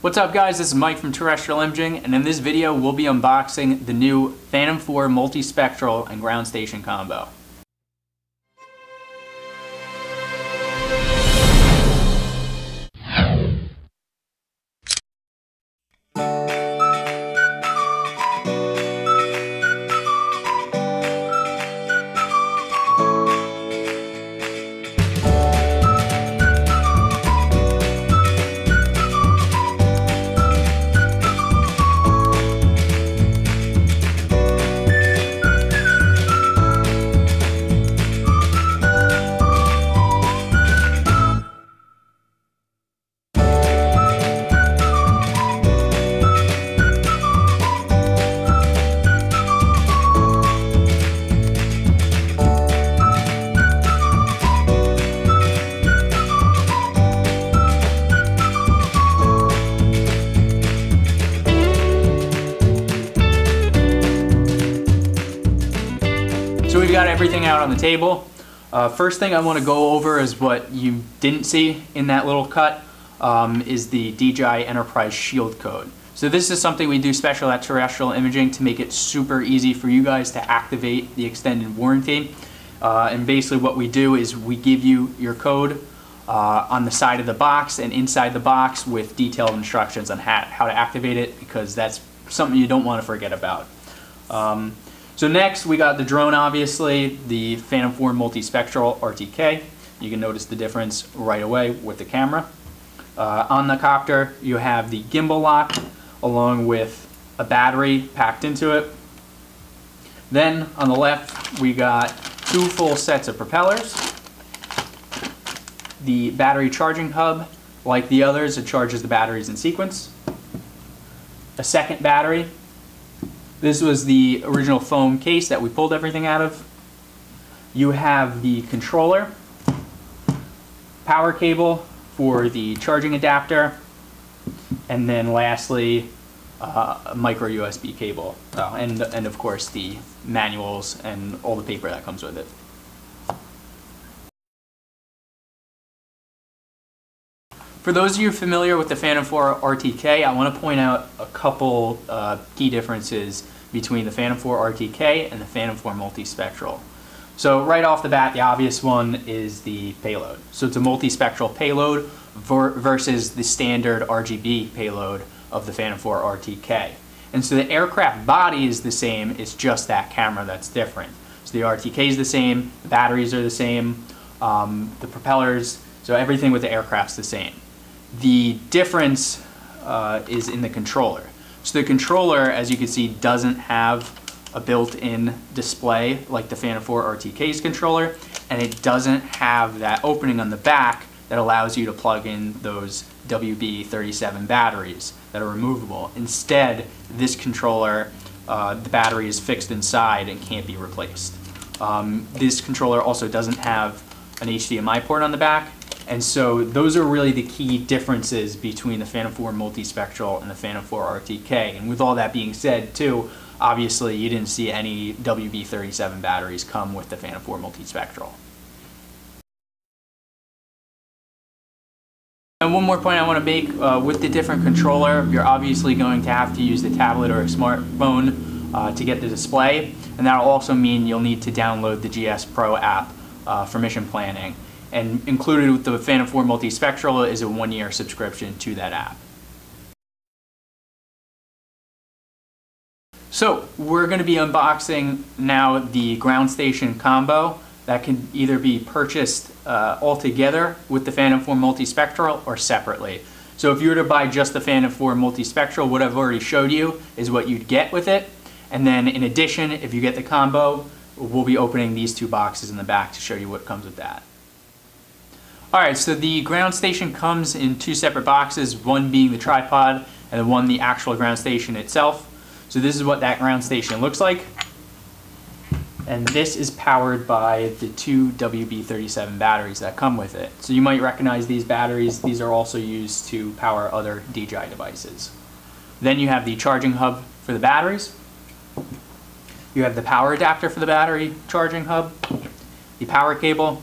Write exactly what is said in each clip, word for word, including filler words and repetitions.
What's up guys, this is Mike from Terrestrial Imaging, and in this video we'll be unboxing the new Phantom four Multispectral and Ground Station Combo. So we've got everything out on the table. Uh, first thing I want to go over is what you didn't see in that little cut um, is the D J I Enterprise Shield code. So this is something we do special at Terrestrial Imaging to make it super easy for you guys to activate the extended warranty. Uh, and basically what we do is we give you your code uh, on the side of the box and inside the box with detailed instructions on how, how to activate it, because that's something you don't want to forget about. Um, So next, we got the drone, obviously, the Phantom four Multispectral R T K. You can notice the difference right away with the camera. Uh, on the copter, you have the gimbal lock, along with a battery packed into it. Then, on the left, we got two full sets of propellers, the battery charging hub. Like the others, it charges the batteries in sequence. A second battery. This was the original foam case that we pulled everything out of. You have the controller, power cable for the charging adapter, and then lastly, uh, a micro U S B cable. Oh, and, and of course the manuals and all the paper that comes with it. For those of you familiar with the Phantom four R T K, I want to point out a couple uh, key differences between the Phantom four R T K and the Phantom four Multispectral. So right off the bat, the obvious one is the payload. So it's a multispectral payload ver versus the standard R G B payload of the Phantom four R T K. And so the aircraft body is the same, it's just that camera that's different. So the R T K is the same, the batteries are the same, um, the propellers, so everything with the aircraft's the same. The difference uh, is in the controller. So the controller, as you can see, doesn't have a built-in display like the Phantom four R T K's controller, and it doesn't have that opening on the back that allows you to plug in those W B thirty-seven batteries that are removable. Instead, this controller, uh, the battery is fixed inside and can't be replaced. Um, this controller also doesn't have an H D M I port on the back. And so those are really the key differences between the Phantom four Multispectral and the Phantom four R T K. And with all that being said too, obviously you didn't see any W B thirty-seven batteries come with the Phantom four Multispectral. And one more point I want to make, uh, with the different controller, you're obviously going to have to use the tablet or a smartphone uh, to get the display. And that'll also mean you'll need to download the G S Pro app uh, for mission planning. And included with the Phantom four Multispectral is a one-year subscription to that app. So we're going to be unboxing now the ground station combo that can either be purchased uh, all together with the Phantom four Multispectral or separately. So if you were to buy just the Phantom four Multispectral, what I've already showed you is what you'd get with it. And then in addition, if you get the combo, we'll be opening these two boxes in the back to show you what comes with that. Alright, so the ground station comes in two separate boxes, one being the tripod and the one the actual ground station itself. So this is what that ground station looks like. And this is powered by the two W B thirty-seven batteries that come with it. So you might recognize these batteries. These are also used to power other D J I devices. Then you have the charging hub for the batteries. You have the power adapter for the battery charging hub, the power cable,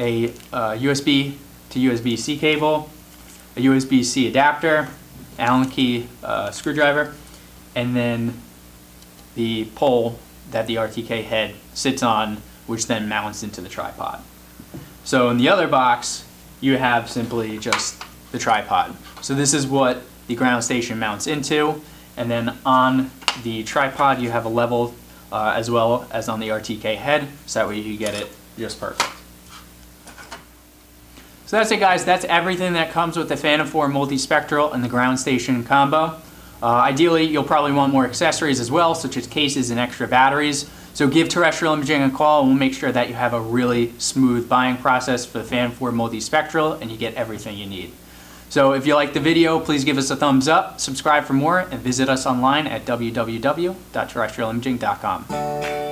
a uh, U S B to U S B C cable, a U S B-C adapter, Allen key uh, screwdriver, and then the pole that the R T K head sits on, which then mounts into the tripod. So in the other box, you have simply just the tripod. So this is what the ground station mounts into, and then on the tripod you have a level uh, as well as on the R T K head, so that way you get it just perfect. So that's it, guys. That's everything that comes with the Phantom four Multispectral and the ground station combo. Uh, ideally, you'll probably want more accessories as well, such as cases and extra batteries. So give Terrestrial Imaging a call and we'll make sure that you have a really smooth buying process for the Phantom four Multispectral and you get everything you need. So if you liked the video, please give us a thumbs up, subscribe for more, and visit us online at w w w dot terrestrial imaging dot com.